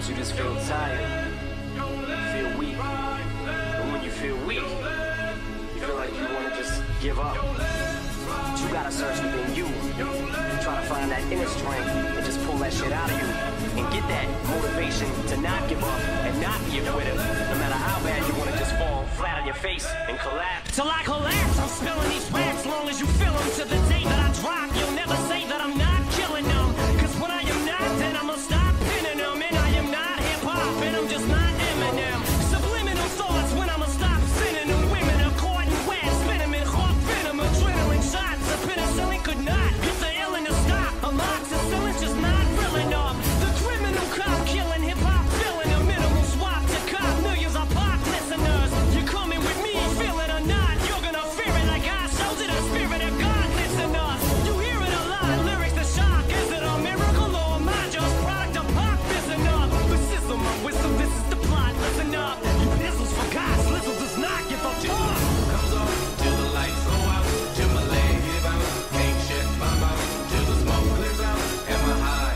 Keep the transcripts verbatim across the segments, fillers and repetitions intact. Sometimes you just feel tired, you feel weak, and when you feel weak, you feel like you want to just give up. But you gotta search within you, and try to find that inner strength and just pull that shit out of you, and get that motivation to not give up and not be a quitter, no matter how bad you want to just fall flat on your face and collapse. Till I collapse, I'm spilling these facts long as you feel them. To the day that I drop, you'll never say that I'm not killing them, cause when I am not, then I'ma stop pinning them, and I am not hip-hop, and I'm just not Eminem. Subliminal thoughts when I'ma stop sending them women, I'm caught in web, spinning in hot venom, adrenaline shots, the penicillin could not get the illin to stop, amoxicillin's just not real enough, the criminal cop killing hip-hop, feeling a minimal swap to cop, millions are pop listeners, you coming with me, feel it or not, you're gonna fear it like I showed it, the spirit of God lives in us, you hear it a lot, lyrics to shock, is it a miracle or am I just product of pop, is enough, but sizzle my whistle, this is the plot, listen up, you pizzles for God, slizzle does not give up talk. Comes on, till the lights go out, till my leg give out, can't shut my mouth, till the smoke clears out, and my high,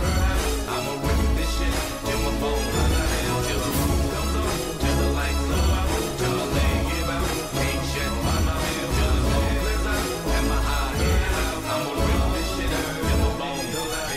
I'ma whip this shit, till my phone comes out, till the roof comes on, till the lights go out, till my leg give out, can't shut my mouth, till the smoke clears out, and my high, I'ma whip this shit, till my phone comes out.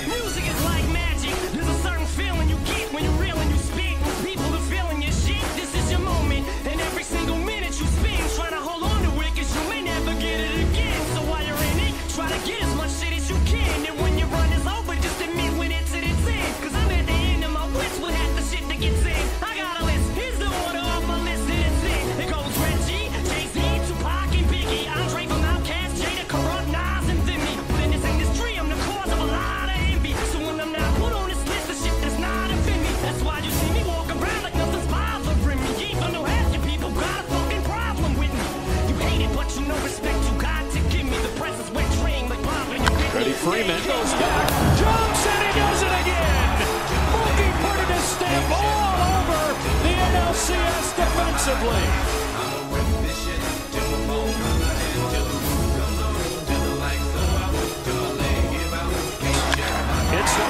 Music is like magic, there's a certain feeling you get when you reel and you speak with people who feeling your shit. This is your moment, and every single minute you spend trying to hold on to it, cause you may never get it again. So while you're in it, try to get as much shit as you can, and when your run is over, just admit when it's at its end, cause I'm at the end of my blitz with half the shit that gets in. I got a list, here's the order of my list, and it's in. It goes Reggie, Jay-Z, Tupac, and Biggie, Andre from Outkast, Jada, Corrupt, Nas, and Demi. But in this industry, I'm the cause of a lot of envy, so when I'm not put on this list, the shit does not offend me. That's why you see me walk around like nothing's bothering me, even though half your people got a fucking problem with me. You hate it, but you know respect you got to give me. The presence wet train like Bob and your Freddie Freeman goes back, jumps, and he does it again. Mookie putting his stamp all over the N L C S defensively. I'ma whip this shit, till my phone comes out, till the roof comes on, till the lights go out, till my leg give out, can't shut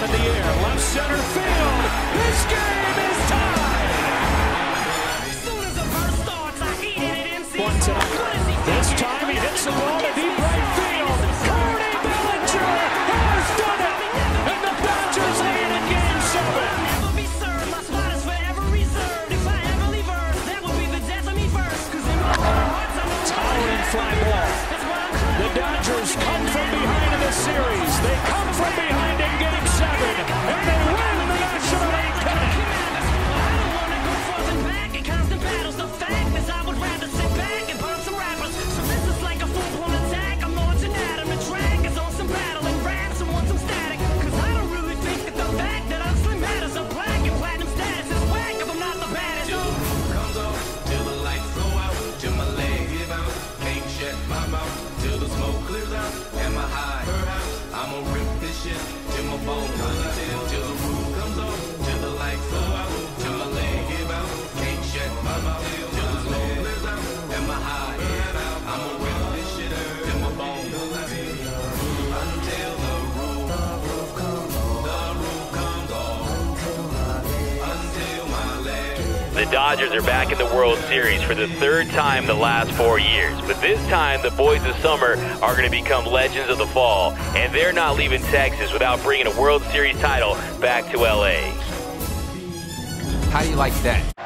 my mouth. Hits one in the air, left center field. This game is tied. Soon as the verse starts, I eat it at M C. One time. This time he hits the ball to deep right field. Cody Bellinger has done it, and the Dodgers lead in Game Seven. I'll never be served. My spot is forever reserved. If I ever leave Earth, that will be the death of me first. Cause in my heart, I'm a Towering fly ball. The Dodgers come from behind in this series. They come from behind in Game Seven, and they win the National League pennant. I don't wanna go forth and back in constant battles. The fact is, I would rather sit back and burn some rappers. So this is like a full-blown attack. I'm launching at 'em. The track is on some battle and raps and want some static. Cause I don't really think that the fact that I'm slim matters. I'm black and platinum status is whack if I'm not the baddest. Till the roof comes on, till the lights go out, till my leg give out, can't shut my mouth, till the smoke clears out, and my high, her house, I'ma rip this shit, till my phone comes out, till the roof comes on, till the lights go out, till my leg give out, can't shut my mouth, till the smoke clears out, and my high, I'ma rip this shit, till my phone comes out, until the roof, the roof comes on, until my leg. The Dodgers are back in the World Series for the third time in the last four years. But this time, the boys of summer are going to become legends of the fall. And they're not leaving Texas without bringing a World Series title back to L A. How do you like that?